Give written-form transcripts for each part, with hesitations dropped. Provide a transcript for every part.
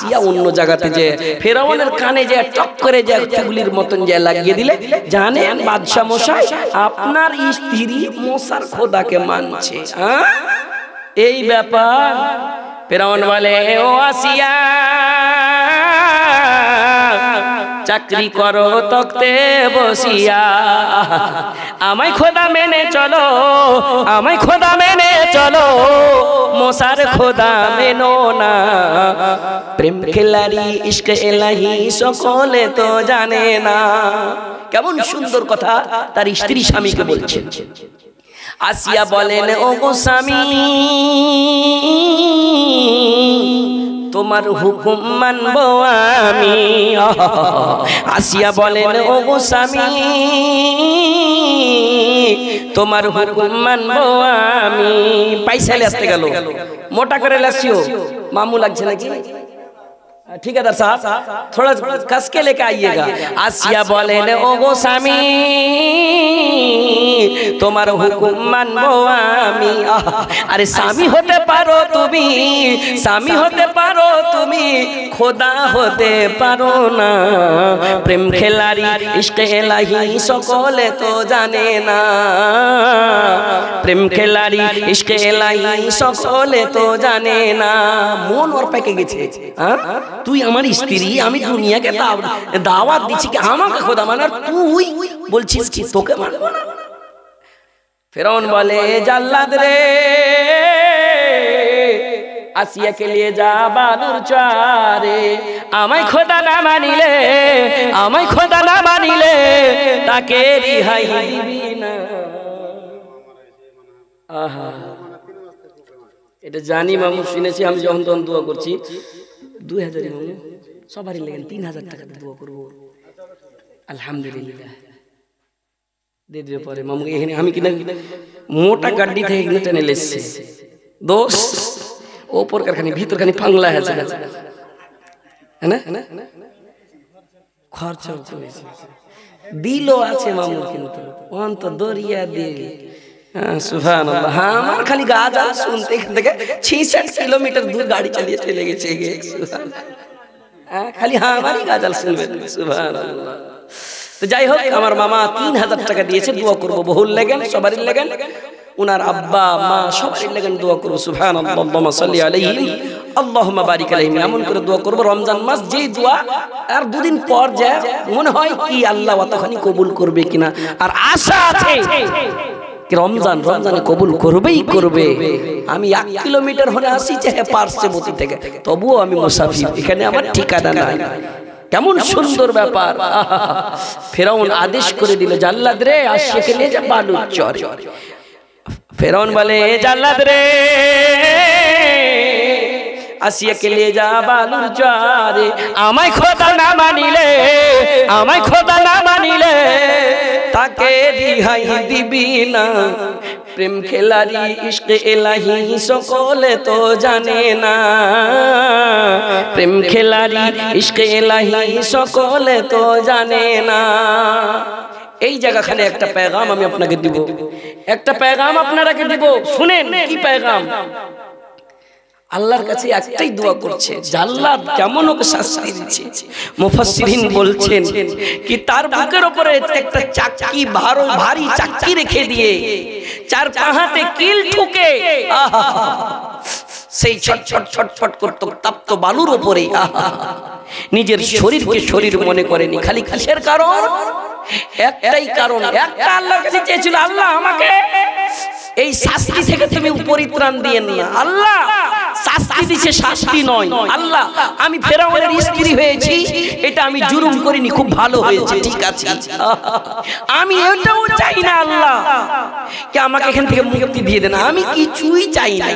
আসিয়া অন্য জায়গাতে যে ফেরাউনের কানে যে টক করে যে চুগলির মতন যে লাগিয়ে দিলে, জানেন বাদশা মশাই আপনার স্ত্রী মোসার খোদাকে মানছে। এই ব্যাপার ফেরাউন বলে, ও আসিয়া চাকরি করো তক্তে বসিয়া, আমায় খোদা মেনে চলো, আমায় খোদা মেনে চলো, মোসার খোদা মেনো না। প্রেম খেলারি ইশক এলাহি সকলে তো জানে না। কেমন সুন্দর কথা তার স্ত্রী স্বামীকে বলছেন। আসিয়া বলেন, ও গো স্বামী, তোমার হুকুম মানব আমি। আসিয়া বলেন, ও গো স্বামী, তোমার হুকুম মানব আমি। পয়সালে আসতে গেল, মোটা করে লাসিও মামু লাগছে নাকি? ঠিকাদার সাহেব থোড়া কাসকে লেকে আইয়েগা। আসিয়া বলেন, ও গো স্বামী, তোমার হুকুম মানবো আমি। আরে স্বামী হতে পারো তুমি, স্বামী হতে পারো তুমি, খোদা হতে পারো না। প্রেম খেলারি ইশকে এলাহি সকলে তো জানে না। প্রেম খেলারি ইশকে এলাহি সকলে তো জানে না। মন ওর পেকে গেছে। তুই আমার স্ত্রী, আমি দুনিয়াকে দাওয়াত দিচ্ছি কি আমাকে খোদা মানার, তুই বলছিস কি তোকে মানবো না। ফেরাউন বলে, জাল্লাদ রে, আসিয়া কে লিয়ে যা বালুর চরে, আমায় খোদা না মানিলে, আমায় খোদা না মানিলে তাকে রিহাই দিবি না। আহা, এটা জানি মামু, শুনেছি আমি যখন তখন দোয়া করছি। 2000 মামু সবারই লেগেন 3000 টাকা দোয়া করবো। আলহামদুলিল্লাহ মোটা গাড্ডি থেকে টেনে লেসছে দোষ, ওপর কারখানি ভিতর খানি ফাংলা হয়েছে না, খরচা দিলও আছে মামুর, কিন্তু অন্ত দরিয়া দিল। সুবহানাল্লাহ, আমার খালি গাছ আর শুনতে এখান থেকে 66 কিলোমিটার দূর গাড়ি চালিয়ে চলে গেছে, খালি হ্যাঁ আমারই গাছ আর শুনবেন। সুবহানাল্লাহ। তো যাই হোক, আমার মামা 3000 টাকা দিয়েছে, দোয়া করবো বহুল লেগেন, সবারই লেগেন, উনার আব্বা মা সবারই লেগেন, দোয়া করবো। সুবহানাল্লাহ, আল্লাহুম্মা সাল্লি আলাইহি, আল্লাহুম্মা বারিক আলাইহি। এমন করে দোয়া করবো রমজান মাস, যেই দোয়া আর দুদিন পর যায় মনে হয় কি আল্লাহ অতখানি কবুল করবে কিনা, আর আশা আছে রমজান রমজানে কবুল করবেই করবে। আমি 1 কিলোমিটার হলে আসি চাহে পার্শ্ববর্তী থেকে, তবুও আমি মুসাফির, এখানে আমার ঠিকানা নাই। কেমন সুন্দর ব্যাপার। ফেরাউন আদেশ করে দিল, জাল্লাদ রে, আসিয়াকে নিয়ে যা বালুর চরে। ফেরাউন বলে, জাল্লাদ রে, আসিয়াকে নিয়ে যা বালুর চরে, আমায় খোদা না মানিলে, আমায় খোদা না মানিলে তাকে রিহাই দিবি না। প্রেম খেলারি ইশকে এলাহি সকলে তো জানে না। প্রেম খেলারি ইশকে এলাহি সকলে তো জানে না। এই জায়গাখানে একটা পেগাম আমি আপনাকে দিব, একটা পেগাম আপনারাকে দিব, শুনেন কি পেগাম। আল্লাহর কাছে একটাই দোয়া করছে, জাল্লাদ কেমন ওকে শাস্তি দিচ্ছে। মুফাসসিরিন বলছেন কি, তার বুকের উপরে একটা চাকি, ভারী চাকি রেখে দিয়ে চার পাহাতে কিল ঠুকে, সেই ছটফট ছটফট করত তাপ্ত বালুর উপরে। নিজের শরীরকে শরীর মনে করেনি, খালি কিসের কারণ, একটাই কারণ, একটা আল্লাহর কাছে চেয়েছিল, আল্লাহ আমাকে এই শাস্তি থেকে তুমি পরিত্রাণ দিয়েন না। আল্লাহ শাস্তি দিছে, শাস্তি নয়। আল্লাহ, আমি ফেরাউনের স্ত্রী হয়েছি, এটা আমি জুলুম করিনি, খুব ভালো হয়েছে, ঠিক আছে। আমি এটাও চাই না আল্লাহ কে আমাকে এখান থেকে মুক্তি দিয়ে দেন, আমি কিছুই চাই না।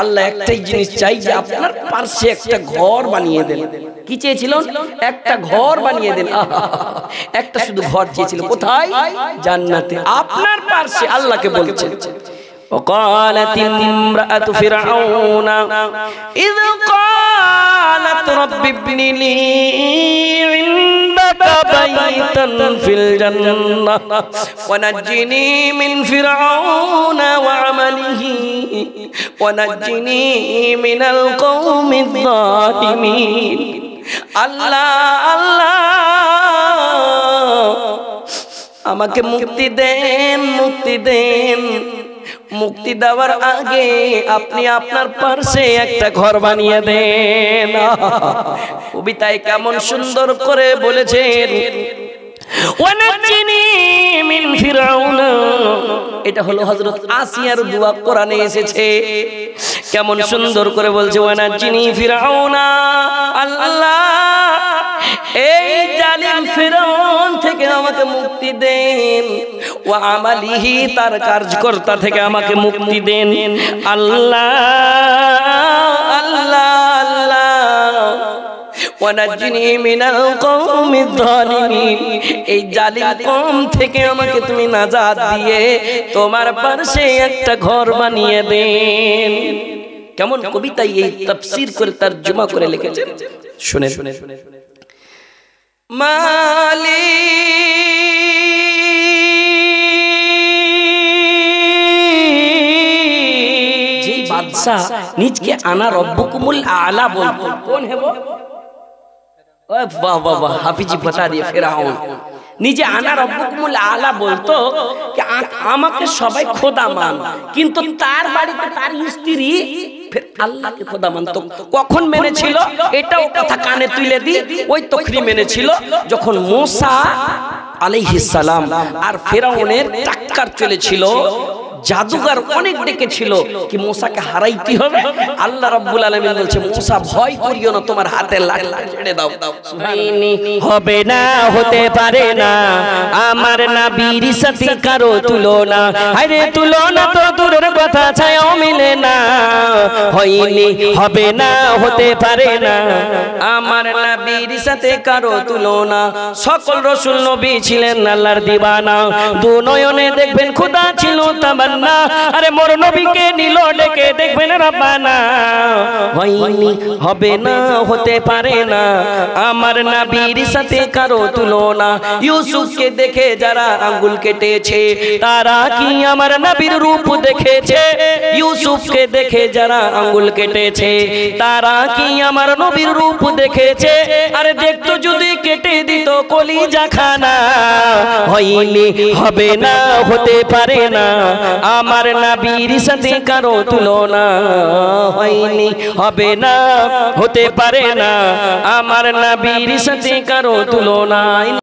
আল্লাহ একটাই জিনিস চাই, যে আপনার পাশে একটা ঘর বানিয়ে দেন। কি চেয়েছিলেন? একটা ঘর বানিয়ে দেন। একটা শুধু ঘর চেয়েছিল, কোথায়? জান্নাতে, আপনার পাশে। আল্লাহকে বলছেন, وقالت امرأة فرعون إذ قالت رب ابن لي عند لك بيتا في الجنة ونجني من فرعون وعمله ونجني من القوم الظالمين আল্লাহ আল্লাহ আমাকে মুক্তি দেন, মুক্তি দেন। মুক্তি দেওয়ার আগে আপনি আপনার পাশে একটা ঘর বানিয়ে দেন। কবিতায় কেমন সুন্দর করে বলেছেন, এটা হলো হযরত আসিয়ার দোয়া, কোরআনে এসেছে। কেমন সুন্দর করে বলছে, ওয়ানাজিনি ফিরাউনা, আল্লাহ এই জালিম ফিরাউন থেকে আমাকে মুক্তি দেন, ওয়া আমালিহি তার কার্যকর্তা থেকে আমাকে মুক্তি দেন। আল্লাহ আল্লাহ আল্লাহ ওয়ানাজিনি মিনাল কওমিল যালিমিন, এই জালিম কওম থেকে আমাকে তুমি নাজাত দিয়ে তোমার পাশে একটা ঘর বানিয়ে দেন। কেমন কবিতা এই তাফসীর করে তরজমা করে লিখেছেন, শুনে শুনে শুনে মালিক বাদশা নিজকে আনা রব্বুকুমুল আলা বলতো, কোন হে বাহ বাহ বাহ হাফিজি বাতা দিয়ে ফেরাউন নিজে আনা রব্বুকুমুল আলা বলতো যে আমাকে সবাই খোদা মান, কিন্তু তার বাড়িতে তার স্ত্রী ফের আল্লাহকে খোদা মানত। কখন মেনেছিল? এটাও কথা কানে তুলে দি, ওই তখনই মেনেছিল যখন মুসা আলাইহিস সালাম আর ফেরাউনের টাক্কার চলেছিল। জাদুকর অনেক ডেকেছিল কি মুসাকে হারাইতে হবে, আল্লাহ রাব্বুল আলামিন বলছে মুসা ভয় করিও না, তোমার হাতে লাঠি ছেড়ে দাও। হবে না, হতে পারে না আমার নবীর সাথে কারো তুলনা, আরে তুলনা তো দূরের কথা ছায়াও মিলে না। হইনি, হবে না, হতে পারে না আমার নবীর সাথে কারো তুলনা। সকল রাসূল নবী ছিলেন আল্লাহর দিওয়ানা, দু নয়নে দেখবেন খোদা ছিল তামার, আরে মোর নবীকে নিল ডেকে দেখবেন রব্বানা। হয়নি, হবে না, হতে পারে না আমার নবীর সাথে কারো তুলনা। ইউসুফকে দেখে যারা আঙ্গুল কেটেছে তারা কি আমার নবীর রূপ দেখেছে? ইউসুফকে দেখে যারা আঙ্গুল কেটেছে তারা কি আমার নবীর রূপ দেখেছে? আরে দেখতো যদি কেটে দিত কলিজা খানা। হয়নি, হবে না, হতে পারে না আমার নবীর সাথে কারো তুলনা। হয়নি, হবে না, হতে পারে না আমার নবীর সাথে কারো তুলনা।